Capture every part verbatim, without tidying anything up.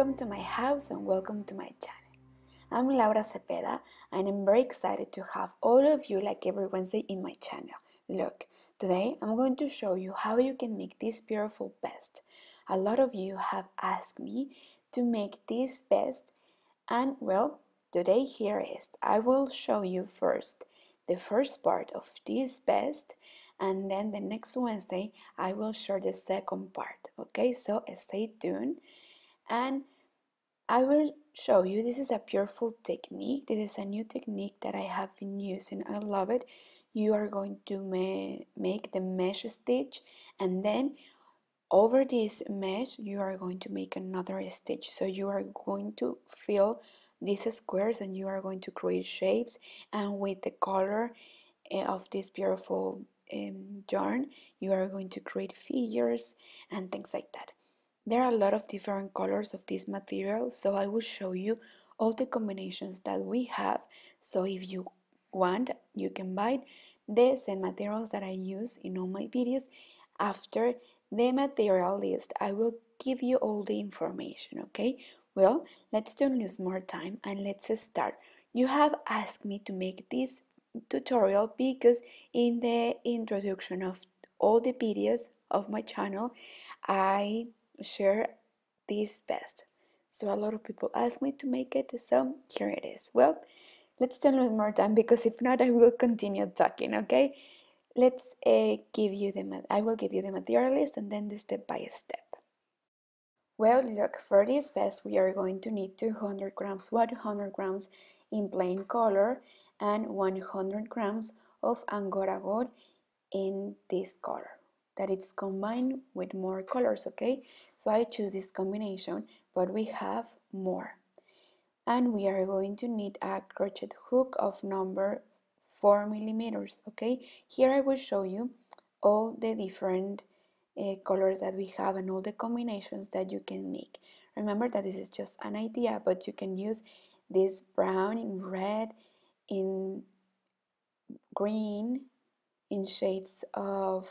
Welcome to my house and welcome to my channel. I'm Laura Cepeda and I'm very excited to have all of you like every Wednesday in my channel. Look, today I'm going to show you how you can make this beautiful vest. A lot of you have asked me to make this vest and well, today here is. I will show you first the first part of this vest and then the next Wednesday I will share the second part. Okay, so stay tuned. And I will show you, this is a beautiful technique, this is a new technique that I have been using, I love it. You are going to ma make the mesh stitch and then over this mesh you are going to make another stitch. So you are going to fill these squares and you are going to create shapes, and with the color of this beautiful um, yarn you are going to create figures and things like that. There are a lot of different colors of this material, so I will show you all the combinations that we have. So if you want, you can buy the same materials that I use in all my videos. After the material list, I will give you all the information, okay? Well, let's don't lose more time and let's start. You have asked me to make this tutorial because in the introduction of all the videos of my channel, I share this vest, so a lot of people ask me to make it, so here it is. Well, let's don't lose more time because if not I will continue talking. Okay, let's uh, give you the I will give you the material list and then the step by step. Well, look, for this vest we are going to need two hundred grams, one hundred grams in plain color and one hundred grams of Angora Gold in this color that it's combined with more colors, okay? So I choose this combination, but we have more. And we are going to need a crochet hook of number four millimeters, okay? Here I will show you all the different uh, colors that we have and all the combinations that you can make. Remember that this is just an idea, but you can use this brown, in red, in green, in shades of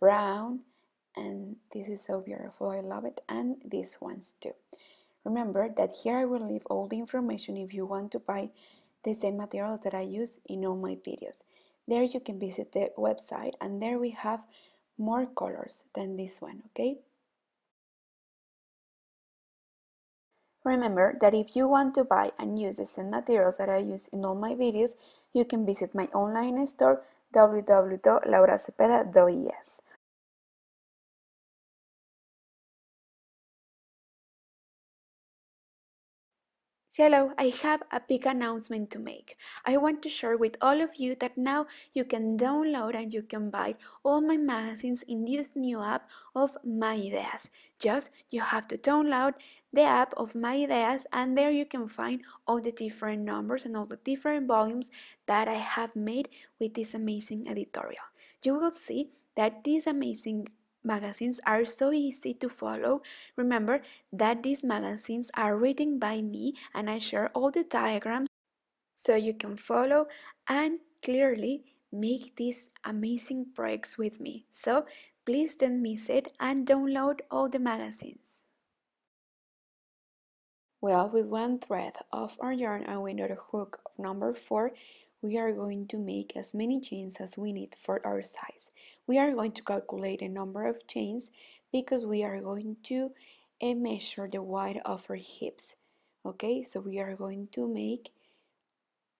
brown, and this is so beautiful, I love it, and these ones too. Remember that here I will leave all the information if you want to buy the same materials that I use in all my videos. There you can visit the website and there we have more colors than this one, okay? Remember that if you want to buy and use the same materials that I use in all my videos, you can visit my online store w w w dot laura cepeda dot e s. Hello, I have a big announcement to make. I want to share with all of you that now you can download and you can buy all my magazines in this new app of My Ideas. Just you have to download the app of My Ideas and there you can find all the different numbers and all the different volumes that I have made with this amazing editorial. You will see that these amazing magazines are so easy to follow. Remember that these magazines are written by me and I share all the diagrams so you can follow and clearly make these amazing projects with me. So please don't miss it and download all the magazines. Well, with one thread of our yarn and with our hook number four, we are going to make as many chains as we need for our size. We are going to calculate the number of chains because we are going to uh, measure the width of our hips. Okay, so we are going to make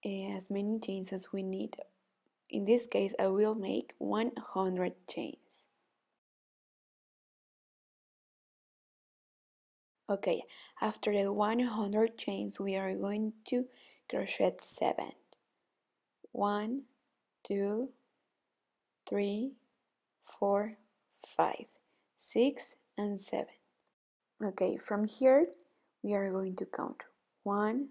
uh, as many chains as we need. In this case, I will make one hundred chains. Okay, after the one hundred chains, we are going to crochet seven. One, two, three, four, five, six, and seven. Okay, from here we are going to count one,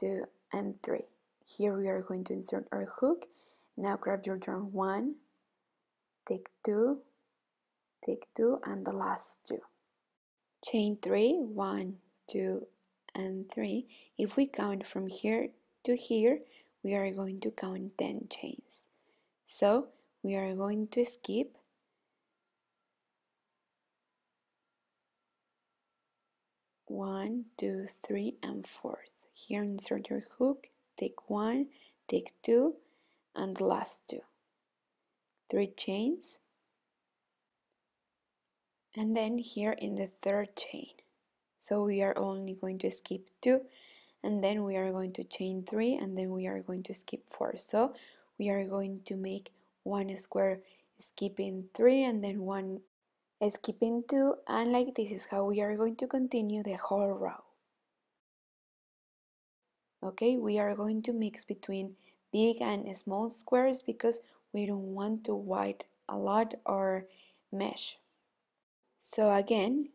two, and three. Here we are going to insert our hook. Now grab your yarn, one, take two, take two, and the last two. Chain three, one, two, and three. If we count from here to here, we are going to count ten chains. So we are going to skip one, two, three, and fourth. Here insert your hook, take one, take two, and the last two. Three chains, and then here in the third chain. So we are only going to skip two, and then we are going to chain three, and then we are going to skip four. So we are going to make one square skipping three, and then one skipping two, and like this is how we are going to continue the whole row. Okay, we are going to mix between big and small squares because we don't want to widen a lot or mesh. So again,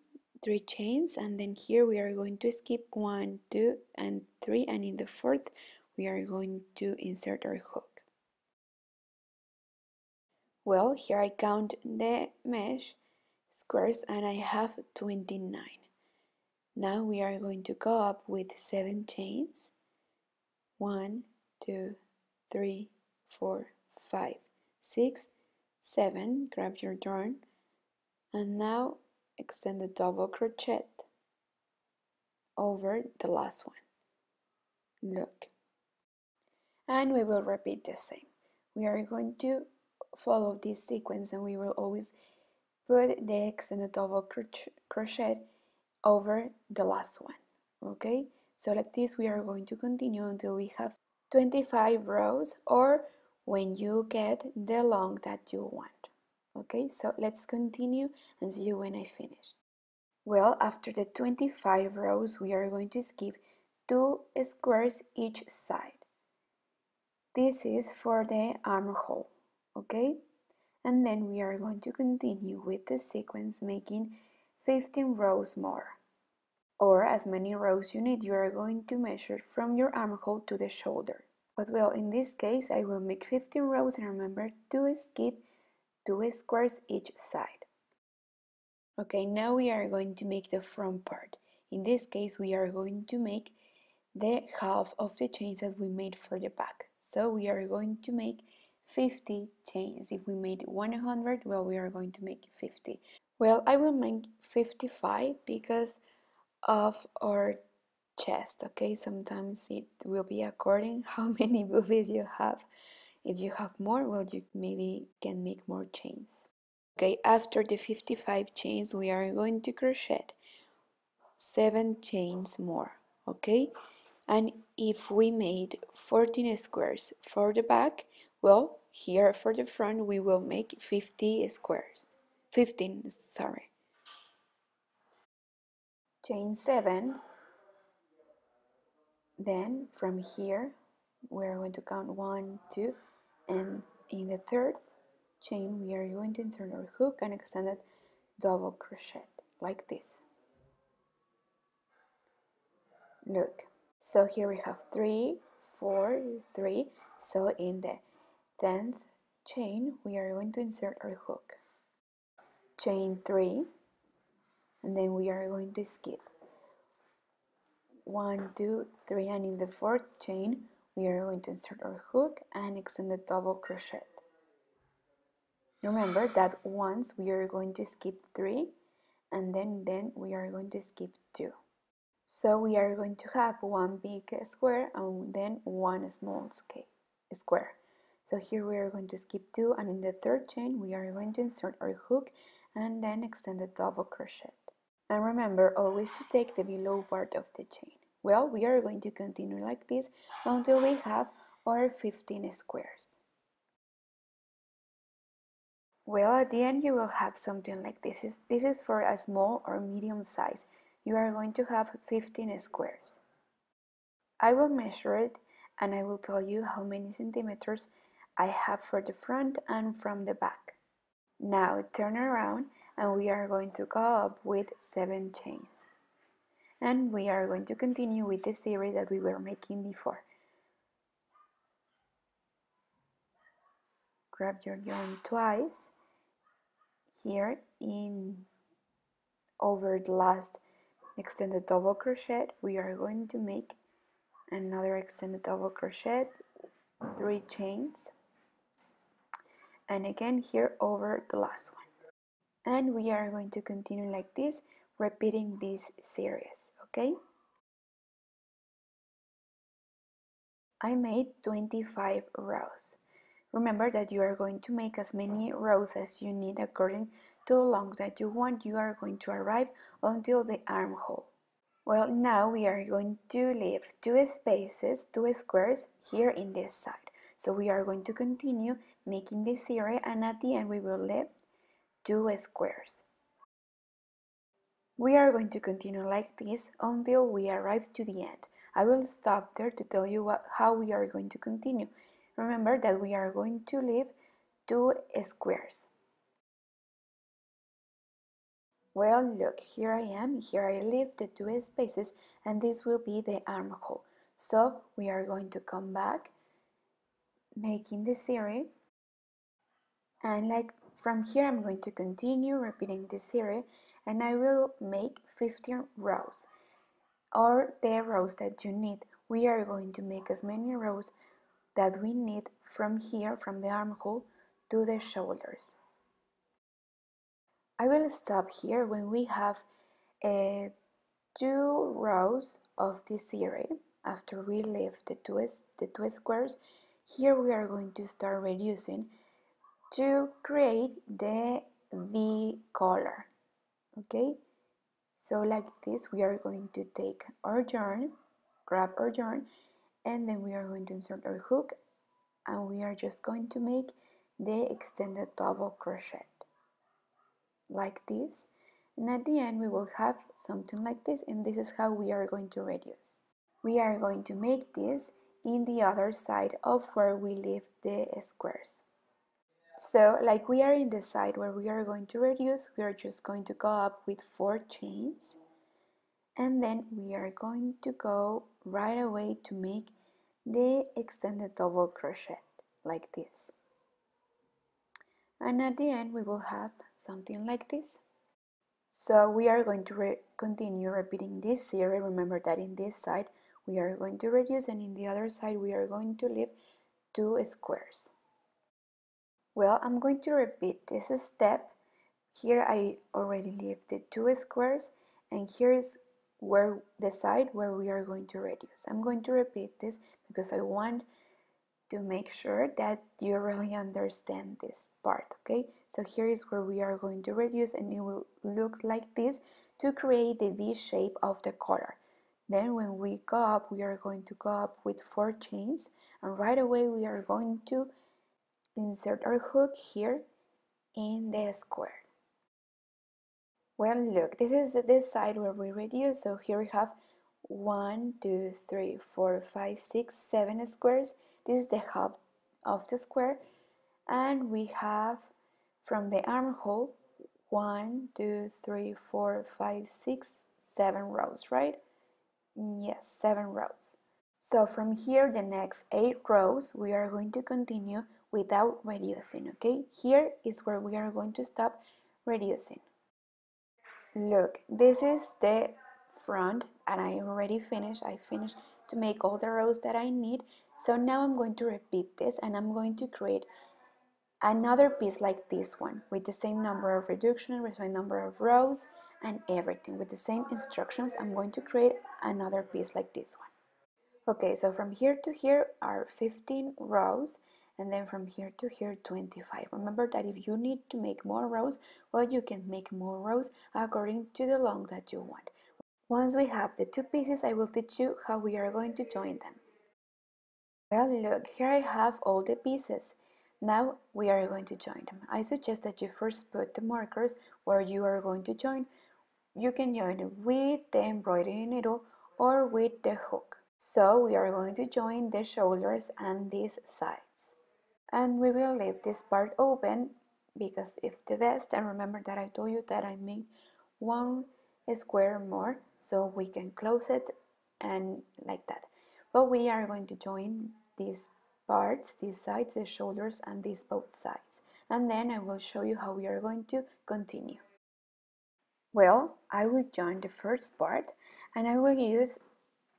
three chains, and then here we are going to skip one, two, and three, and in the fourth we are going to insert our hook. Well, here I count the mesh squares and I have twenty-nine. Now we are going to go up with seven chains. One, two, three, four, five, six, seven. Grab your yarn and now extend the double crochet over the last one. Look, and we will repeat the same. We are going to follow this sequence and we will always put the extended double crochet, crochet over the last one. Okay, so like this we are going to continue until we have twenty-five rows or when you get the long that you want. Okay, so let's continue and see you when I finish. Well, after the twenty-five rows, we are going to skip two squares each side. This is for the armhole, okay? And then we are going to continue with the sequence, making fifteen rows more. Or as many rows you need, you are going to measure from your armhole to the shoulder. But well, in this case, I will make fifteen rows and remember to skip two squares each side. Okay, now we are going to make the front part. In this case, we are going to make the half of the chains that we made for the back. So we are going to make fifty chains. If we made one hundred, well, we are going to make fifty. Well, I will make fifty-five because of our chest, okay? Sometimes it will be according how many boobies you have. If you have more, well, you maybe can make more chains. Okay, after the fifty-five chains, we are going to crochet seven chains more, okay? And if we made fourteen squares for the back, well, here for the front, we will make fifty squares. fifteen, sorry. Chain seven. Then from here, we are going to count one, two, and in the third chain we are going to insert our hook and extend it double crochet like this. Look, so here we have three, four, three. So in the tenth chain we are going to insert our hook, chain three, and then we are going to skip one, two, three, and in the fourth chain we are going to insert our hook and extend the double crochet. Remember that once we are going to skip three, and then, then we are going to skip two. So we are going to have one big square and then one small square. So here we are going to skip two, and in the third chain we are going to insert our hook and then extend the double crochet. And remember always to take the below part of the chain. Well, we are going to continue like this until we have our fifteen squares. Well, at the end you will have something like this. This is, this is for a small or medium size. You are going to have fifteen squares. I will measure it and I will tell you how many centimeters I have for the front and from the back. Now turn around and we are going to go up with seven chains. And we are going to continue with the series that we were making before. Grab your yarn twice here in over the last extended double crochet. We are going to make another extended double crochet, three chains, and again here over the last one. And we are going to continue like this, repeating this series. okay? I made twenty-five rows. Remember that you are going to make as many rows as you need according to the length that you want. You are going to arrive until the armhole. Well, now we are going to leave two spaces, two squares here in this side. So we are going to continue making this area, and at the end we will leave two squares. We are going to continue like this until we arrive to the end. I will stop there to tell you what, how we are going to continue. Remember that we are going to leave two squares. Well, look, here I am, here I leave the two spaces, and this will be the armhole. So we are going to come back, making this area, and like from here I'm going to continue repeating this area, and I will make fifteen rows, or the rows that you need. We are going to make as many rows that we need from here, from the armhole to the shoulders. I will stop here when we have uh, two rows of this area. After we leave the two, the two squares, here we are going to start reducing to create the V collar. Okay, so like this we are going to take our yarn, grab our yarn, and then we are going to insert our hook, and we are just going to make the extended double crochet like this, and at the end we will have something like this, and this is how we are going to reduce. We are going to make this in the other side of where we leave the squares. So like we are in the side where we are going to reduce, we are just going to go up with four chains, and then we are going to go right away to make the extended double crochet like this, and at the end we will have something like this. So we are going to re continue repeating this series. Remember that in this side we are going to reduce, and in the other side we are going to leave two squares. Well, I'm going to repeat this step. Here I already leave the two squares, and here is where the side where we are going to reduce. I'm going to repeat this because I want to make sure that you really understand this part, okay? So here is where we are going to reduce, and it will look like this to create the V shape of the collar. Then when we go up, we are going to go up with four chains, and right away we are going to insert our hook here in the square. Well, look, this is the side where we reduce, so here we have one, two, three, four, five, six, seven squares. This is the half of the square, and we have from the armhole one, two, three, four, five, six, seven rows, right? Yes, seven rows. So from here, the next eight rows, we are going to continue without reducing, okay? Here is where we are going to stop reducing. Look, this is the front, and I already finished. I finished to make all the rows that I need. So now I'm going to repeat this, and I'm going to create another piece like this one with the same number of reduction, with the same number of rows and everything. With the same instructions, I'm going to create another piece like this one. Okay, so from here to here are fifteen rows, and then from here to here twenty-five. Remember that if you need to make more rows, well, you can make more rows according to the length that you want. Once we have the two pieces, I will teach you how we are going to join them. Well, look, here I have all the pieces. Now we are going to join them. I suggest that you first put the markers where you are going to join. You can join with the embroidery needle or with the hook. So we are going to join the shoulders and these sides. And we will leave this part open because it's the best. And remember that I told you that I made one square more, so we can close it and like that. But we are going to join these parts, these sides, the shoulders, and these both sides. And then I will show you how we are going to continue. Well, I will join the first part, and I will use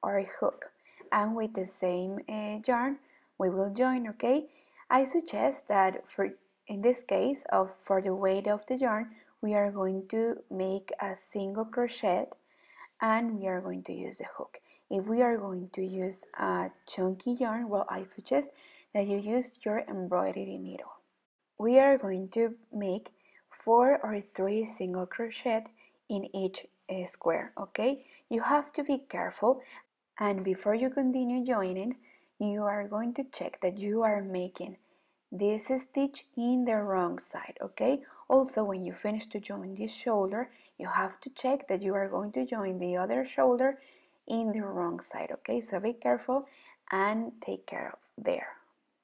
our hook. And with the same uh, yarn, we will join, okay? I suggest that for in this case, of for the weight of the yarn, we are going to make a single crochet, and we are going to use the hook. If we are going to use a chunky yarn, well, I suggest that you use your embroidery needle. We are going to make four or three single crochet in each uh, square, okay? You have to be careful, and before you continue joining, you are going to check that you are making this stitch in the wrong side, okay? Also, when you finish to join this shoulder, you have to check that you are going to join the other shoulder in the wrong side, okay? So be careful and take care of there.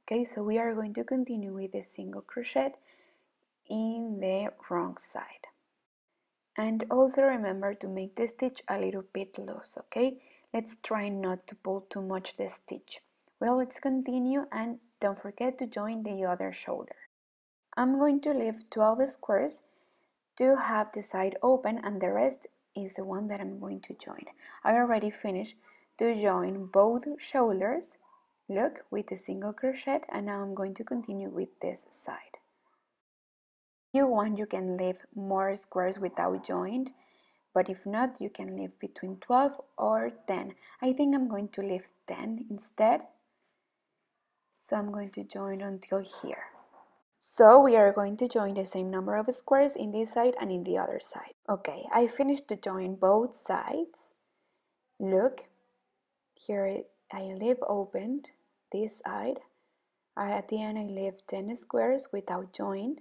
Okay, so we are going to continue with a single crochet in the wrong side. And also remember to make the stitch a little bit loose, okay? Let's try not to pull too much the stitch. Well, let's continue, and don't forget to join the other shoulder. I'm going to leave twelve squares to have the side open, and the rest is the one that I'm going to join. I already finished to join both shoulders, look, with a single crochet, and now I'm going to continue with this side. If you want, you can leave more squares without joined, but if not, you can leave between twelve or ten. I think I'm going to leave ten instead, so I'm going to join until here. So we are going to join the same number of squares in this side and in the other side. Okay, I finished to join both sides. Look, here I leave opened this side. At the end I leave ten squares without join.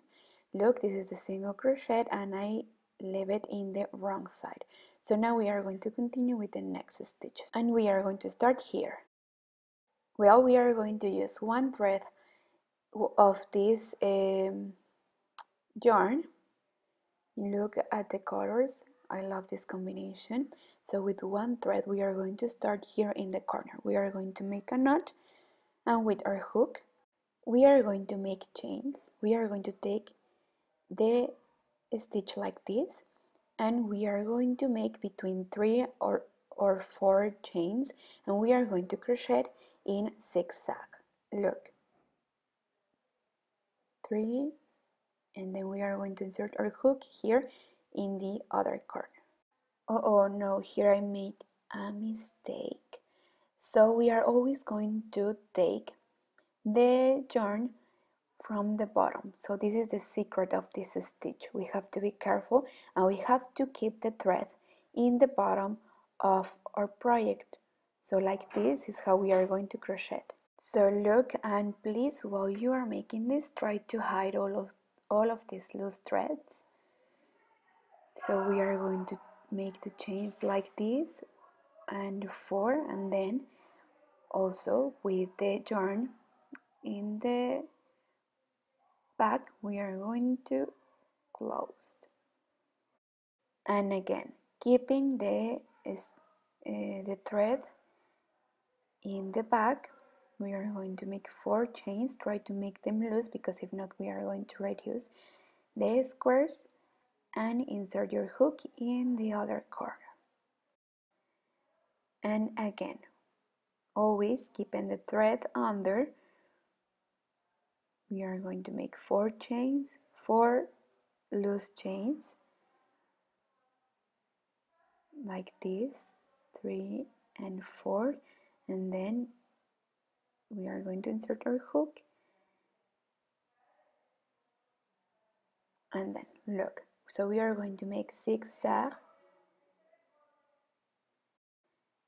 Look, this is a single crochet and I leave it in the wrong side. So now we are going to continue with the next stitches, and we are going to start here. Well, we are going to use one thread of this um, yarn. Look at the colors, I love this combination. So with one thread we are going to start here in the corner. We are going to make a knot, and with our hook we are going to make chains. We are going to take the stitch like this, and we are going to make between three or or four chains, and we are going to crochet in zigzag. Look, three, and then we are going to insert our hook here in the other corner. Oh, oh no, here I made a mistake. So we are always going to take the yarn from the bottom. So this is the secret of this stitch. We have to be careful, and we have to keep the thread in the bottom of our project. So like this is how we are going to crochet. So look, and please, while you are making this, try to hide all of all of these loose threads. So we are going to make the chains like this, and four, and then also with the yarn in the back we are going to close, and again keeping the uh, the thread in the back. We are going to make four chains. Try to make them loose, because if not we are going to reduce the squares, and insert your hook in the other corner, and again always keeping the thread under. We are going to make four chains, four loose chains like this, three and four, and then we are going to insert our hook, and then look. So we are going to make zigzag,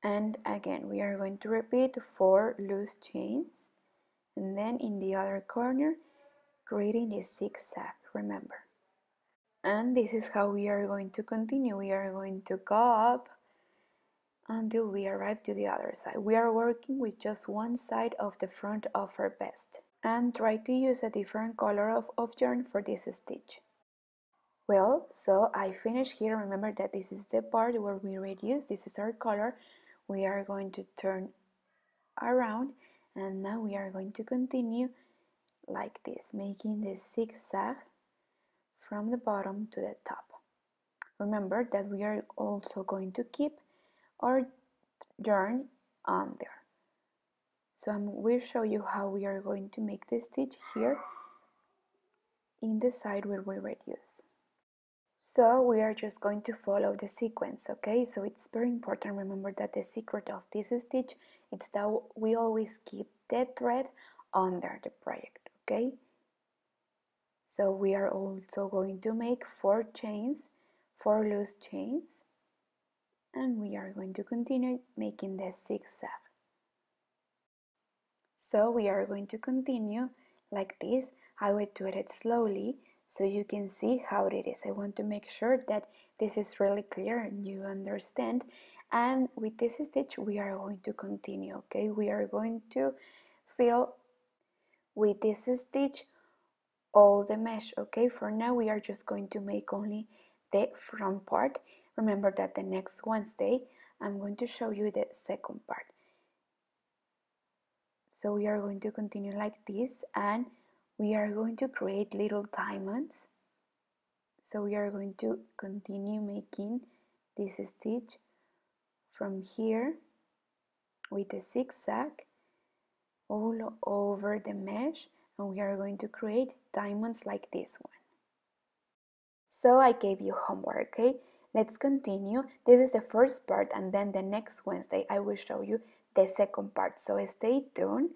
and again we are going to repeat four loose chains, and then in the other corner creating a zigzag, remember. And this is how we are going to continue. We are going to go up until we arrive to the other side. We are working with just one side of the front of our vest, and try to use a different color of, of yarn for this stitch. Well, so I finish here. Remember that this is the part where we reduce. This is our color. We are going to turn around, and now we are going to continue like this, making the zigzag from the bottom to the top. Remember that we are also going to keep our yarn on there. So I will show you how we are going to make the stitch here in the side where we reduce. So we are just going to follow the sequence, okay? So it's very important, remember that the secret of this stitch is that we always keep the thread under the project, okay? So we are also going to make four chains, four loose chains, and we are going to continue making the zigzag. So we are going to continue like this. I will do it slowly so you can see how it is. I want to make sure that this is really clear and you understand. And with this stitch we are going to continue, okay? We are going to fill with this stitch all the mesh, okay? For now we are just going to make only the front part. Remember that the next Wednesday I'm going to show you the second part. So we are going to continue like this, and we are going to create little diamonds. So we are going to continue making this stitch from here with a zigzag all over the mesh, and we are going to create diamonds like this one. So I gave you homework, okay? Let's continue. This is the first part, and then the next Wednesday I will show you the second part, so stay tuned.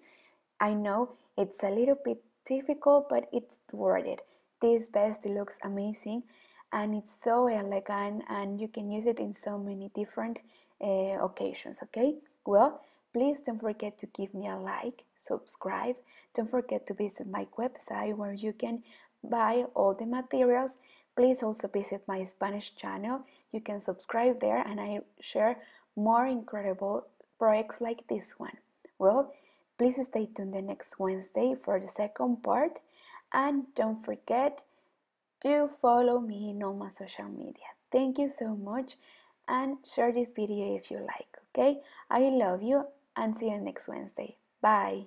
I know it's a little bit difficult, but it's worth it. This vest looks amazing and it's so elegant, and you can use it in so many different uh, occasions, okay? Well, please don't forget to give me a like, subscribe, don't forget to visit my website where you can buy all the materials. Please also visit my Spanish channel. You can subscribe there and I share more incredible projects like this one. Well, please stay tuned the next Wednesday for the second part, and don't forget to follow me in all my social media. Thank you so much, and share this video if you like, okay? I love you and see you next Wednesday. Bye!